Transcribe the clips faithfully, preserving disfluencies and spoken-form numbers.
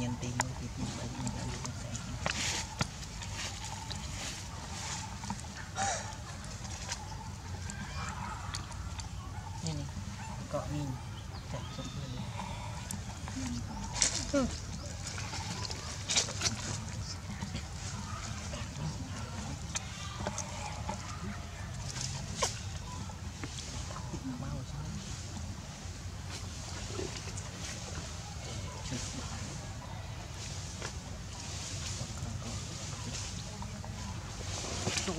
nhân tin thì tin bởi những cái gì sẽ này này cọ nhìn chặt xuống luôn.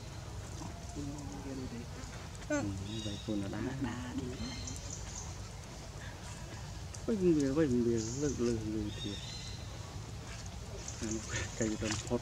bây giờ bây giờ lực lực lực thiệt cây tầm phốt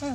Đi.